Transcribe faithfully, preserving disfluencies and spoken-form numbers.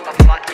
Motherfucker.